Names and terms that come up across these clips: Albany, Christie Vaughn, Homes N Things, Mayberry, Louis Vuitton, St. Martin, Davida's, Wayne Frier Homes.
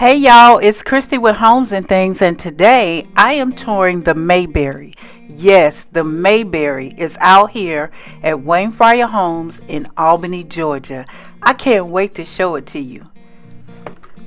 Hey y'all, it's Christy with Homes and Things, and today I am touring the Mayberry. Yes, the Mayberry is out here at Wayne Frier Homes in Albany, Georgia. I can't wait to show it to you.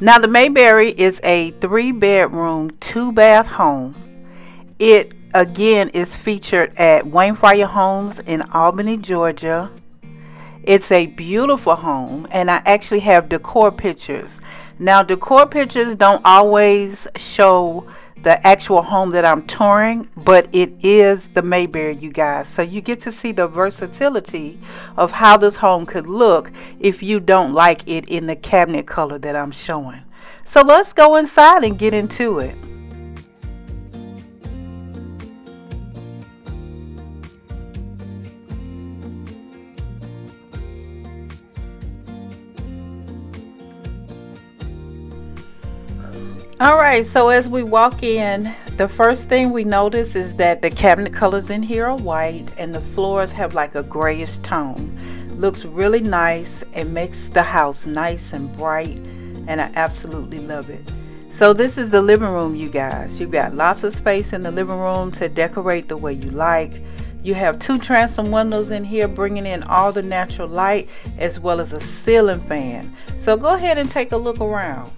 Now the Mayberry is a 3-bedroom, 2-bath home. It again is featured at Wayne Frier Homes in Albany, Georgia. It's a beautiful home, and I actually have decor pictures. Now, decor pictures don't always show the actual home that I'm touring, but it is the Mayberry, you guys. So you get to see the versatility of how this home could look if you don't like it in the cabinet color that I'm showing. So let's go inside and get into it. Alright, so as we walk in, the first thing we notice is that the cabinet colors in here are white and the floors have like a grayish tone. Looks really nice and makes the house nice and bright, and I absolutely love it. So this is the living room, you guys. You've got lots of space in the living room to decorate the way you like. You have 2 transom windows in here, bringing in all the natural light, as well as a ceiling fan. So go ahead and take a look around.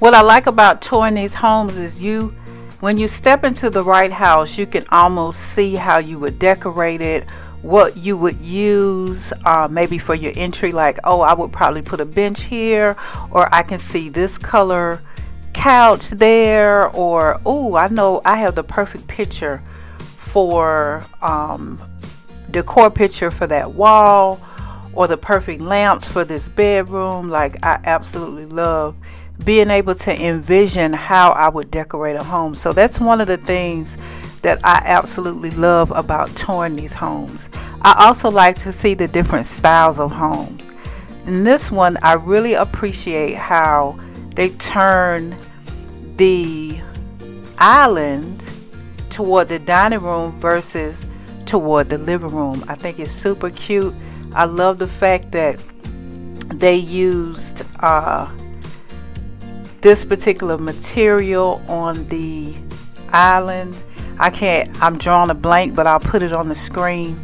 What I like about touring these homes is when you step into the right house, you can almost see how you would decorate it, what you would use maybe for your entry, like, oh, I would probably put a bench here, or I can see this color couch there, or, oh, I know I have the perfect picture for decor picture for that wall, or the perfect lamps for this bedroom. Like, I absolutely love being able to envision how I would decorate a home. So that's one of the things that I absolutely love about touring these homes. I also like to see the different styles of homes. In this one, I really appreciate how they turn the island toward the dining room versus toward the living room. I think it's super cute. I love the fact that they used this particular material on the island. I'm drawing a blank, but I'll put it on the screen.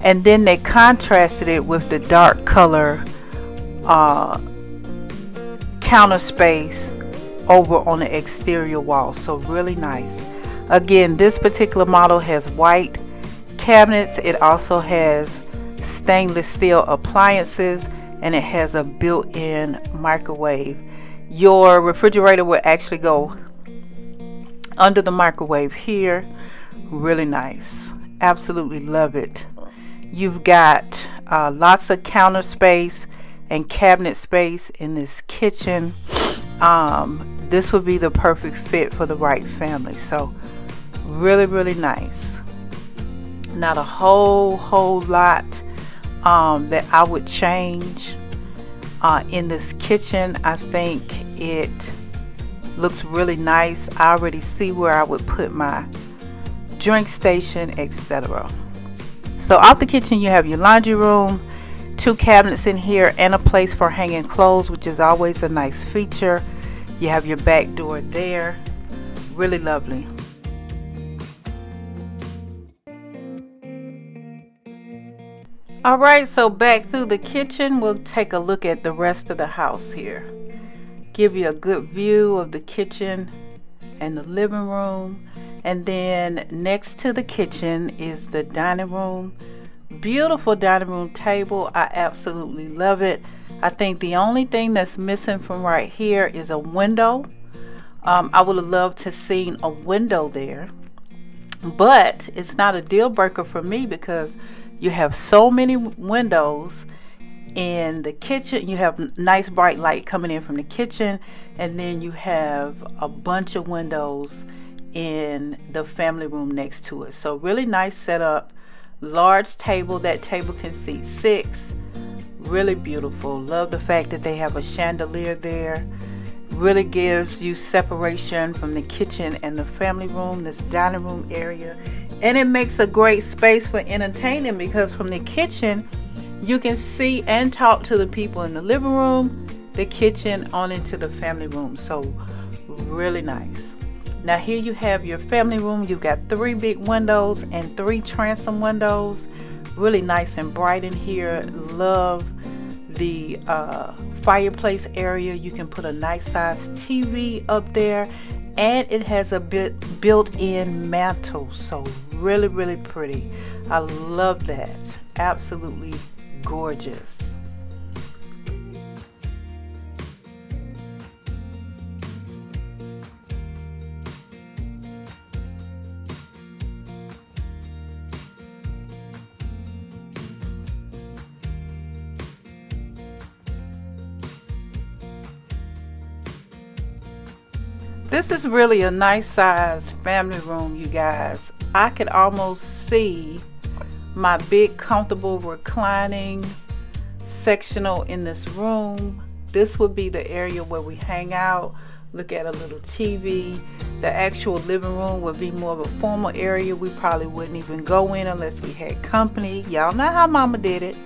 And then they contrasted it with the dark color counter space over on the exterior wall. So really nice. Again, this particular model has white cabinets. It also has stainless steel appliances, and it has a built-in microwave. Your refrigerator will actually go under the microwave here. Really nice. Absolutely love it. You've got lots of counter space and cabinet space in this kitchen. This would be the perfect fit for the right family. So really, really nice. Not a whole lot that I would change in this kitchen. I think it looks really nice. I already see where I would put my drink station, etc. So out the kitchen you have your laundry room, 2 cabinets in here, and a place for hanging clothes, which is always a nice feature. You have your back door there. Really lovely. Alright, so back through the kitchen, we'll take a look at the rest of the house here. Give you a good view of the kitchen and the living room. And then next to the kitchen is the dining room. Beautiful dining room table. I absolutely love it. I think the only thing that's missing from right here is a window. I would have loved to have seen a window there. But it's not a deal breaker for me because you have so many windows in the kitchen. You have nice bright light coming in from the kitchen, and then you have a bunch of windows in the family room next to it. So really nice setup, large table. That table can seat 6. Really beautiful. Love the fact that they have a chandelier there. Really gives you separation from the kitchen and the family room. This dining room area and it makes a great space for entertaining, because from the kitchen you can see and talk to the people in the living room, the kitchen, on into the family room. So really nice. Now here you have your family room. You've got 3 big windows and 3 transom windows. Really nice and bright in here. Love the fireplace area. You can put a nice sized TV up there, and it has a bit built-in mantle. So really pretty. I love that. Absolutely gorgeous. This is really a nice sized family room, you guys. I could almost see my big comfortable reclining sectional in this room. This would be the area where we hang out, look at a little TV. The actual living room would be more of a formal area. We probably wouldn't even go in unless we had company. Y'all know how Mama did it.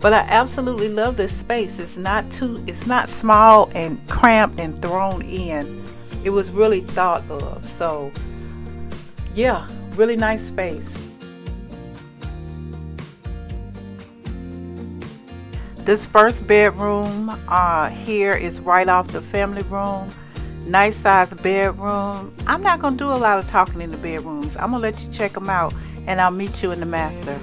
But I absolutely love this space. It's not small and cramped and thrown in. It was really thought of. So yeah, really nice space. This first bedroom here is right off the family room. Nice sized bedroom. I'm not gonna do a lot of talking in the bedrooms. I'm gonna let you check them out, and I'll meet you in the master.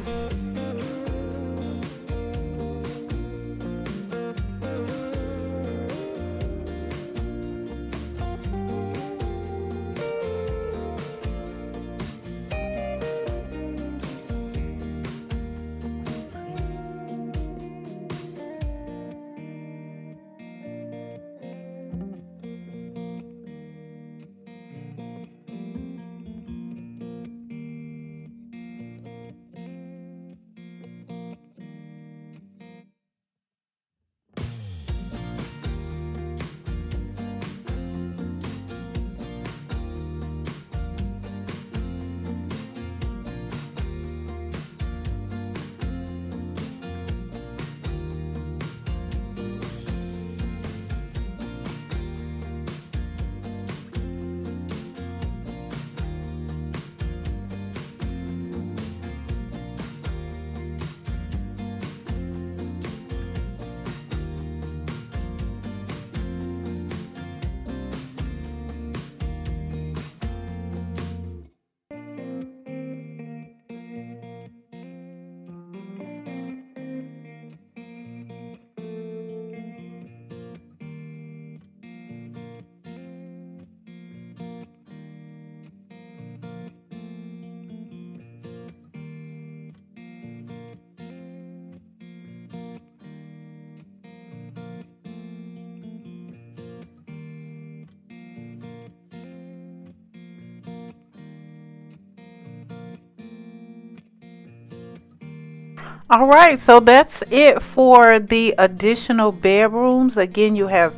All right, so that's it for the additional bedrooms. Again, you have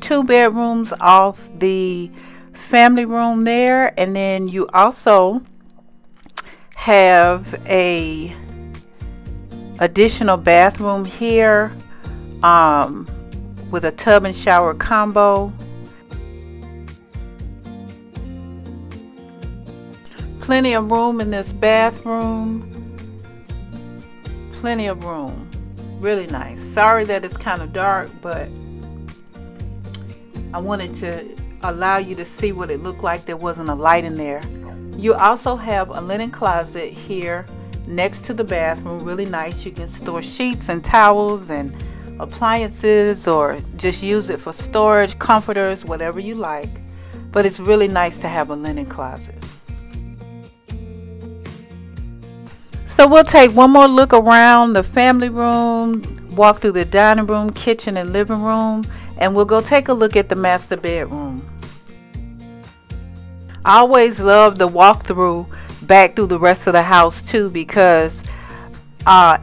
2 bedrooms off the family room there, and then you also have a additional bathroom here with a tub and shower combo. Plenty of room in this bathroom. Plenty of room. Really nice. Sorry that it's kind of dark, but I wanted to allow you to see what it looked like. There wasn't a light in there. You also have a linen closet here next to the bathroom. Really nice. You can store sheets and towels and appliances, or just use it for storage, comforters, whatever you like. But it's really nice to have a linen closet. So we'll take one more look around the family room, walk through the dining room, kitchen, and living room, and we'll go take a look at the master bedroom. I always love the walkthrough back through the rest of the house too, because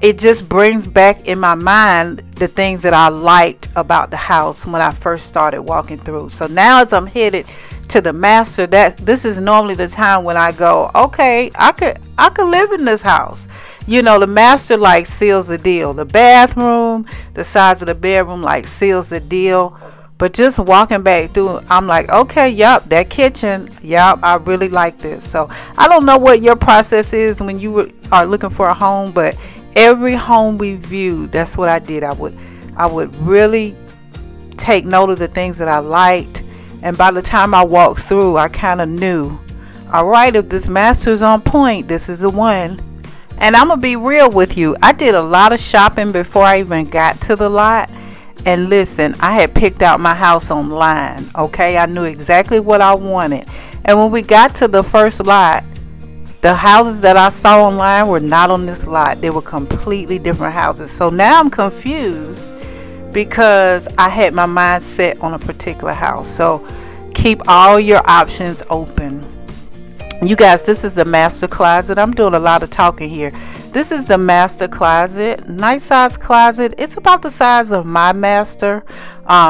it just brings back in my mind the things that I liked about the house when I first started walking through. So now as I'm headed to the master, that this is normally the time when I go, okay, I could live in this house. You know, the master like seals the deal. The bathroom, the size of the bedroom like seals the deal. But just walking back through, I'm like, okay, yep, that kitchen, yep, I really like this. So I don't know what your process is when you are looking for a home, but every home we viewed, that's what I did. I would really take note of the things that I liked, and by the time I walked through, I kind of knew, all right, if this master's on point, this is the one. And I'm gonna be real with you, I did a lot of shopping before I even got to the lot. And listen, I had picked out my house online, okay? I knew exactly what I wanted. And when we got to the first lot, the houses that I saw online were not on this lot. They were completely different houses. So now I'm confused because I had my mind set on a particular house. So keep all your options open. You guys, this is the master closet. I'm doing a lot of talking here. This is the master closet, nice size closet. It's about the size of my master.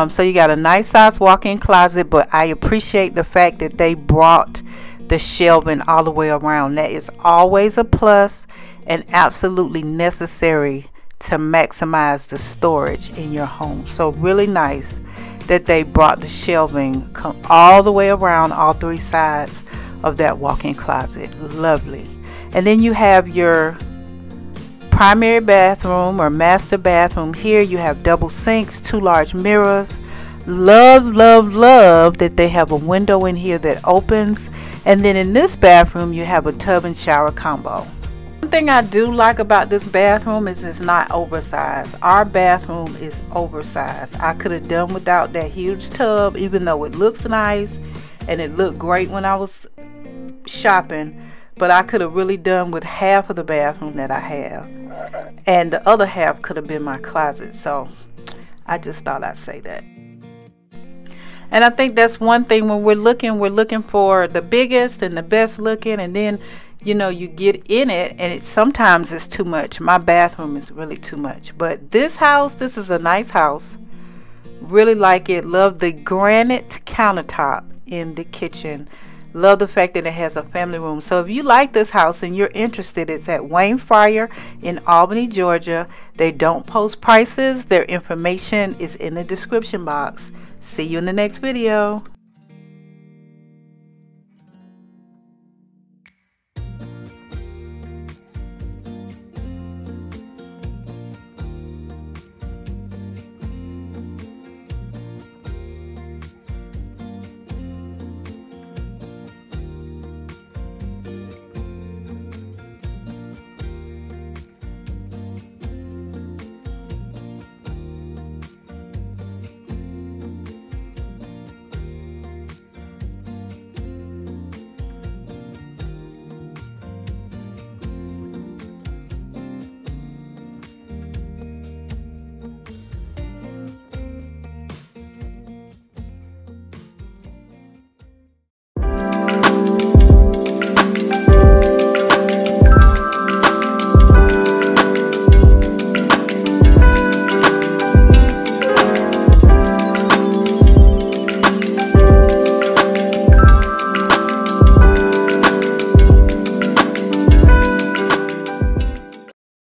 So you got a nice size walk-in closet, but I appreciate the fact that they brought the shelving all the way around. That is always a plus and absolutely necessary to maximize the storage in your home. So really nice that they brought the shelving all the way around, all three sides of that walk-in closet. Lovely. And then you have your primary bathroom or master bathroom. Here you have double sinks, two large mirrors. Love that they have a window in here that opens. And then in this bathroom you have a tub and shower combo. One thing I do like about this bathroom is it's not oversized. Our bathroom is oversized. I could have done without that huge tub, even though it looks nice and it looked great when I was shopping, but I could have really done with half of the bathroom that I have, and the other half could have been my closet. So I just thought I'd say that. And I think that's one thing when we're looking for the biggest and the best looking, and then, you know, you get in it and sometimes it's too much. My bathroom is really too much, but this house, this is a nice house. Really like it. Love the granite countertop in the kitchen. Love the fact that it has a family room. So if you like this house and you're interested, it's at Wayne Frier in Albany, Georgia. They don't post prices. Their information is in the description box. See you in the next video.